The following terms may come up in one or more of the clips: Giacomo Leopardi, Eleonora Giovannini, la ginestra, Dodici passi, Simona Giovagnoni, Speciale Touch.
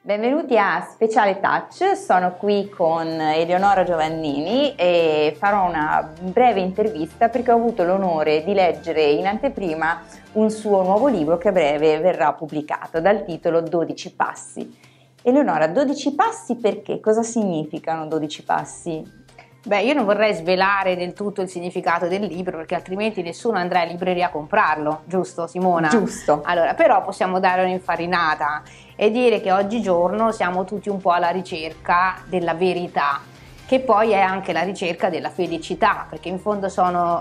Benvenuti a Speciale Touch, sono qui con Eleonora Giovannini e farò una breve intervista perché ho avuto l'onore di leggere in anteprima un suo nuovo libro che a breve verrà pubblicato dal titolo 12 passi. Eleonora, 12 passi perché? Cosa significano 12 passi? Beh, io non vorrei svelare del tutto il significato del libro perché altrimenti nessuno andrà in libreria a comprarlo, giusto Simona? Giusto. Allora, però possiamo dare un'infarinata e dire che oggigiorno siamo tutti un po' alla ricerca della verità, che poi è anche la ricerca della felicità, perché in fondo sono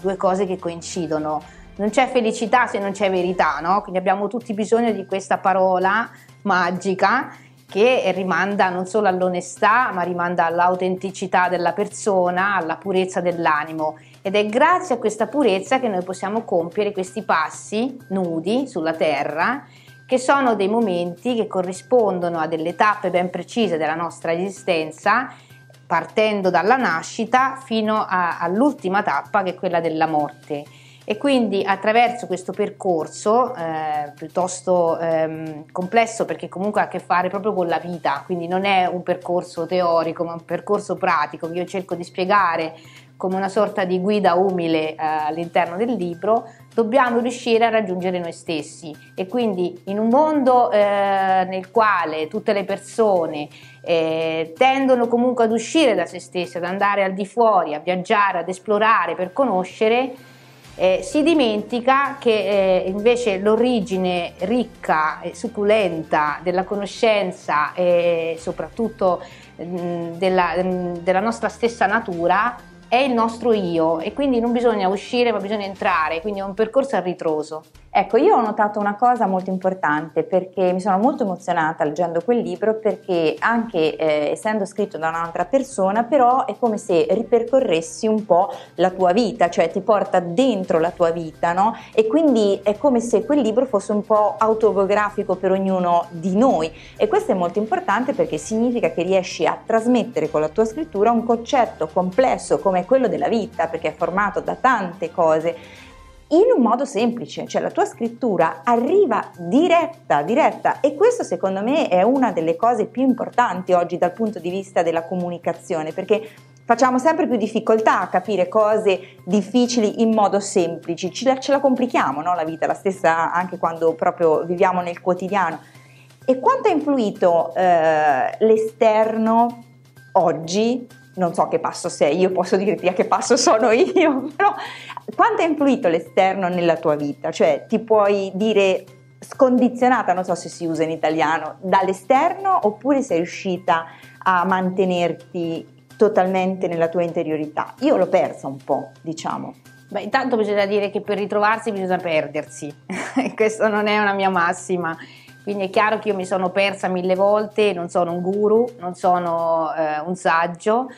due cose che coincidono. Non c'è felicità se non c'è verità, no? Quindi abbiamo tutti bisogno di questa parola magica che rimanda non solo all'onestà, ma rimanda all'autenticità della persona, alla purezza dell'animo, ed è grazie a questa purezza che noi possiamo compiere questi passi nudi sulla terra, che sono dei momenti che corrispondono a delle tappe ben precise della nostra esistenza, partendo dalla nascita fino all'ultima tappa, che è quella della morte. E quindi attraverso questo percorso piuttosto complesso, perché comunque ha a che fare proprio con la vita, quindi non è un percorso teorico ma un percorso pratico che io cerco di spiegare come una sorta di guida umile all'interno del libro, dobbiamo riuscire a raggiungere noi stessi. E quindi in un mondo nel quale tutte le persone tendono comunque ad uscire da se stesse, ad andare al di fuori, a viaggiare, ad esplorare per conoscere, si dimentica che invece l'origine ricca e succulenta della conoscenza e soprattutto della nostra stessa natura è il nostro io, e quindi non bisogna uscire ma bisogna entrare, quindi è un percorso a ritroso. Ecco, io ho notato una cosa molto importante, perché mi sono molto emozionata leggendo quel libro, perché anche essendo scritto da un'altra persona, però è come se ripercorressi un po' la tua vita, cioè ti porta dentro la tua vita, no? E quindi è come se quel libro fosse un po' autobiografico per ognuno di noi, e questo è molto importante perché significa che riesci a trasmettere con la tua scrittura un concetto complesso come quello della vita, perché è formato da tante cose, in un modo semplice, cioè la tua scrittura arriva diretta, e questo secondo me è una delle cose più importanti oggi dal punto di vista della comunicazione, perché facciamo sempre più difficoltà a capire cose difficili in modo semplice, ce la complichiamo, no? La vita, la stessa anche quando proprio viviamo nel quotidiano. E quanto ha influito l'esterno oggi? Non so che passo sei, io posso dirti a che passo sono io, però quanto ha influito l'esterno nella tua vita? Cioè ti puoi dire scondizionata, non so se si usa in italiano, dall'esterno, oppure sei riuscita a mantenerti totalmente nella tua interiorità? Io l'ho persa un po', diciamo. Beh, intanto bisogna dire che per ritrovarsi bisogna perdersi, questa non è una mia massima. Quindi è chiaro che io mi sono persa mille volte, non sono un guru, non sono un saggio,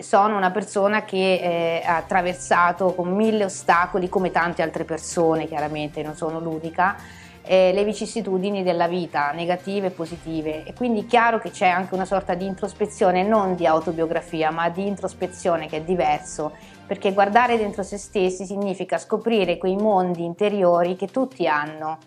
sono una persona che ha attraversato con mille ostacoli, come tante altre persone, chiaramente non sono l'unica, le vicissitudini della vita, negative e positive. E quindi è chiaro che c'è anche una sorta di introspezione, non di autobiografia, ma di introspezione, che è diverso, perché guardare dentro se stessi significa scoprire quei mondi interiori che tutti hanno,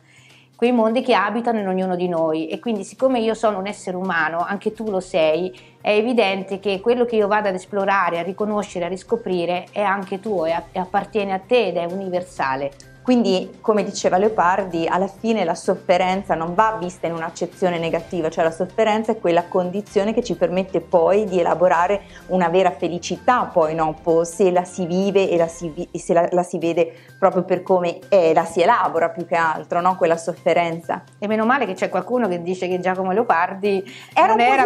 quei mondi che abitano in ognuno di noi. E quindi, siccome io sono un essere umano, anche tu lo sei, è evidente che quello che io vado ad esplorare, a riconoscere, a riscoprire è anche tuo e appartiene a te ed è universale. Quindi, come diceva Leopardi, alla fine la sofferenza non va vista in un'accezione negativa, cioè la sofferenza è quella condizione che ci permette poi di elaborare una vera felicità, poi no? Se la si vive e se la si vede proprio per come è, la si elabora più che altro, no? Quella sofferenza. E meno male che c'è qualcuno che dice che Giacomo Leopardi non era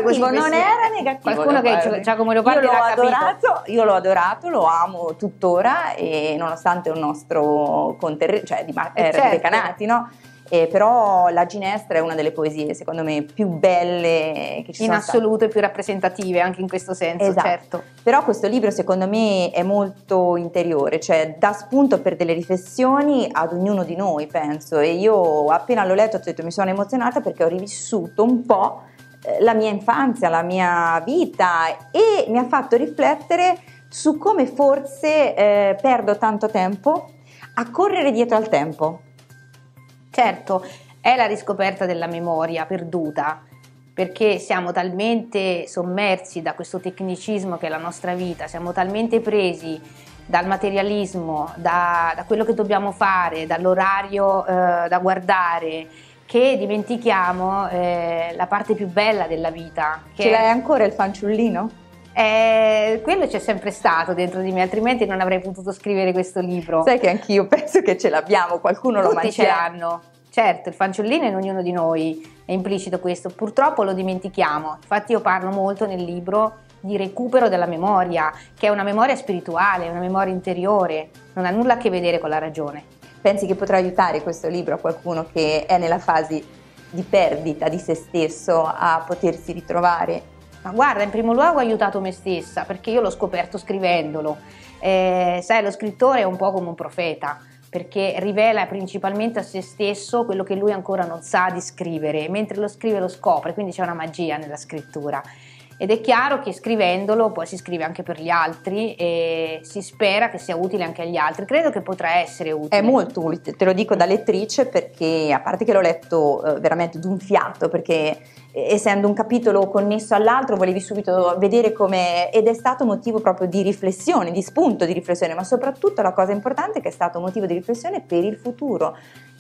negativo. Qualcuno Leopardi. Che Giacomo Leopardi l'ha capito. Io l'ho adorato, lo amo tuttora, e nonostante un nostro contenuto, cioè di Decanati, no? Però La ginestra è una delle poesie secondo me più belle che ci sono assoluto, e più rappresentative anche in questo senso, esatto. Certo. Però questo libro secondo me è molto interiore, cioè dà spunto per delle riflessioni ad ognuno di noi, penso, e io appena l'ho letto ho detto mi sono emozionata perché ho rivissuto un po' la mia infanzia, la mia vita, e mi ha fatto riflettere su come forse perdo tanto tempo a correre dietro al tempo. Certo, è la riscoperta della memoria perduta, perché siamo talmente sommersi da questo tecnicismo che è la nostra vita, siamo talmente presi dal materialismo, da quello che dobbiamo fare, dall'orario da guardare, che dimentichiamo la parte più bella della vita. Che ce l'hai ancora il fanciullino? Quello c'è sempre stato dentro di me, altrimenti non avrei potuto scrivere questo libro. Sai che anch'io penso che ce l'abbiamo, qualcuno lo mangia. Tutti ce l'hanno, certo, il fanciullino è in ognuno di noi, è implicito questo, purtroppo lo dimentichiamo. Infatti io parlo molto nel libro di recupero della memoria, che è una memoria spirituale, una memoria interiore, non ha nulla a che vedere con la ragione. Pensi che potrà aiutare questo libro a qualcuno che è nella fase di perdita di se stesso a potersi ritrovare? Ma guarda, in primo luogo ha aiutato me stessa, perché io l'ho scoperto scrivendolo. Sai, lo scrittore è un po' come un profeta, perché rivela principalmente a se stesso quello che lui ancora non sa di scrivere, mentre lo scrive lo scopre, quindi c'è una magia nella scrittura. Ed è chiaro che scrivendolo poi si scrive anche per gli altri e si spera che sia utile anche agli altri. Credo che potrà essere utile. È molto utile, te lo dico da lettrice, perché a parte che l'ho letto veramente d'un fiato, perché essendo un capitolo connesso all'altro volevi subito vedere come, ed è stato motivo proprio di riflessione, di spunto di riflessione, ma soprattutto la cosa importante è che è stato motivo di riflessione per il futuro,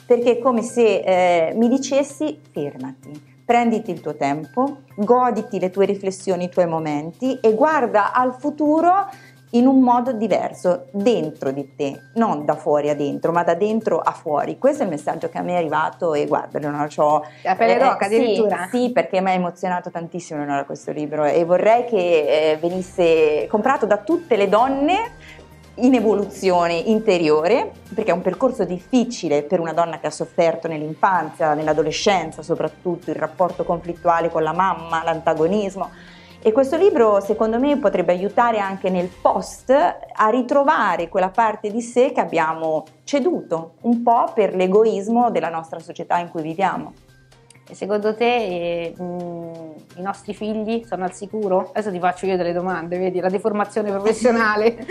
perché è come se mi dicessi fermati. Prenditi il tuo tempo, goditi le tue riflessioni, i tuoi momenti e guarda al futuro in un modo diverso, dentro di te, non da fuori a dentro, ma da dentro a fuori. Questo è il messaggio che a me è arrivato e guarda, Leonora, c'ho la pelle d'oca addirittura. Sì, perché mi ha emozionato tantissimo, Leonora, questo libro, e vorrei che venisse comprato da tutte le donne in evoluzione interiore, perché è un percorso difficile per una donna che ha sofferto nell'infanzia, nell'adolescenza soprattutto, il rapporto conflittuale con la mamma, l'antagonismo, e questo libro secondo me potrebbe aiutare anche nel post a ritrovare quella parte di sé che abbiamo ceduto un po' per l'egoismo della nostra società in cui viviamo. Secondo te i nostri figli sono al sicuro? Adesso ti faccio io delle domande, vedi, la deformazione professionale.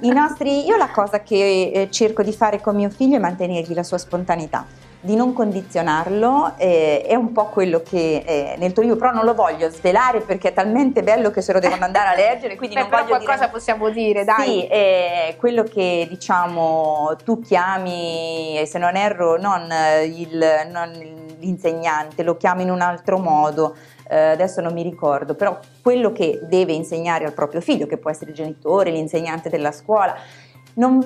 Io la cosa che cerco di fare con mio figlio è mantenergli la sua spontaneità, di non condizionarlo, è un po' quello che nel tuo libro, però non lo voglio svelare perché è talmente bello che se lo devono andare a leggere, quindi non voglio dire... qualcosa possiamo dire, dai. Sì, quello che diciamo tu chiami, se non erro, non l'insegnante, lo chiami in un altro modo, adesso non mi ricordo, però quello che deve insegnare al proprio figlio, che può essere il genitore, l'insegnante della scuola, non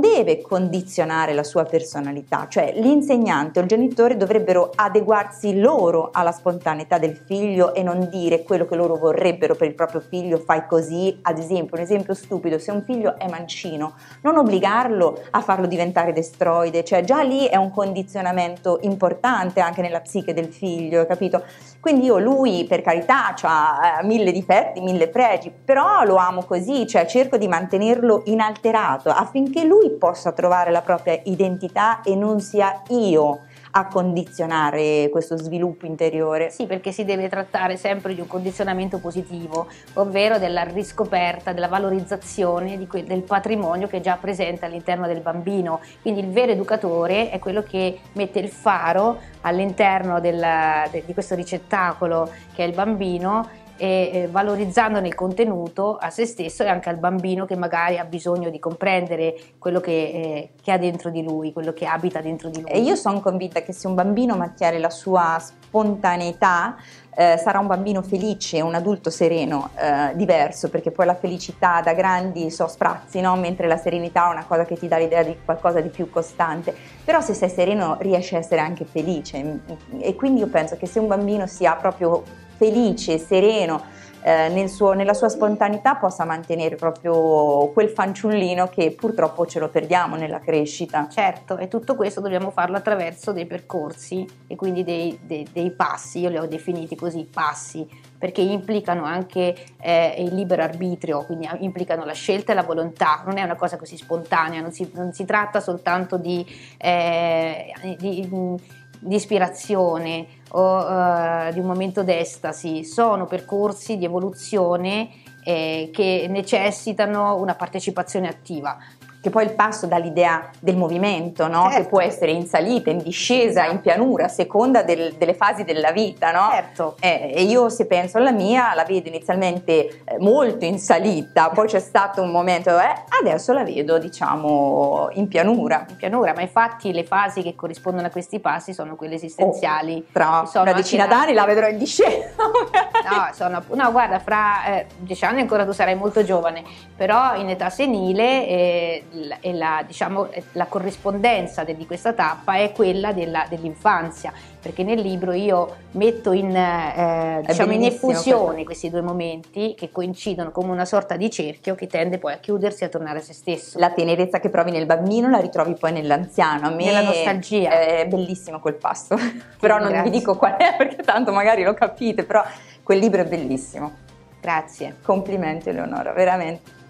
deve condizionare la sua personalità, cioè l'insegnante o il genitore dovrebbero adeguarsi loro alla spontaneità del figlio e non dire quello che loro vorrebbero per il proprio figlio, fai così. Ad esempio, un esempio stupido, se un figlio è mancino, non obbligarlo a farlo diventare destroide, cioè già lì è un condizionamento importante anche nella psiche del figlio, capito? Quindi io lui, per carità, ha mille difetti, mille pregi, però lo amo così, cioè cerco di mantenerlo inalterato affinché lui possa trovare la propria identità e non sia io a condizionare questo sviluppo interiore. Sì, perché si deve trattare sempre di un condizionamento positivo, ovvero della riscoperta, della valorizzazione del patrimonio che è già presente all'interno del bambino. Quindi il vero educatore è quello che mette il faro all'interno di questo ricettacolo che è il bambino, e valorizzandone il contenuto a se stesso e anche al bambino, che magari ha bisogno di comprendere quello che ha dentro di lui, quello che abita dentro di lui. E io sono convinta che se un bambino mantiene la sua spontaneità sarà un bambino felice, un adulto sereno, diverso, perché poi la felicità da grandi sprazzi, no? Mentre la serenità è una cosa che ti dà l'idea di qualcosa di più costante, però se sei sereno riesci a essere anche felice, e quindi io penso che se un bambino sia proprio felice, sereno, nella sua spontaneità, possa mantenere proprio quel fanciullino che purtroppo ce lo perdiamo nella crescita. Certo, e tutto questo dobbiamo farlo attraverso dei percorsi e quindi dei passi, io li ho definiti così, passi, perché implicano anche il libero arbitrio, quindi implicano la scelta e la volontà, non è una cosa così spontanea, non si tratta soltanto di ispirazione o di un momento d'estasi, sono percorsi di evoluzione che necessitano una partecipazione attiva. che poi il passo dà l'idea del movimento, no? Certo. Che può essere in salita, in discesa, esatto, in pianura, a seconda delle fasi della vita, no? Certo. E io, se penso alla mia, la vedo inizialmente molto in salita, poi c'è stato un momento, adesso la vedo, diciamo, in pianura. In pianura, ma infatti le fasi che corrispondono a questi passi sono quelle esistenziali. Tra sono una decina d'anni la vedrò in discesa. No, guarda, fra 10 anni ancora tu sarai molto giovane, però in età senile... la corrispondenza di questa tappa è quella dell'infanzia, perché nel libro io metto in effusione questi due momenti che coincidono come una sorta di cerchio che tende poi a chiudersi e a tornare a se stesso. La tenerezza che provi nel bambino la ritrovi poi nell'anziano. A me nella nostalgia è bellissimo quel passo. Però non vi dico qual è, perché tanto magari lo capite, però quel libro è bellissimo. Grazie, complimenti Eleonora, veramente.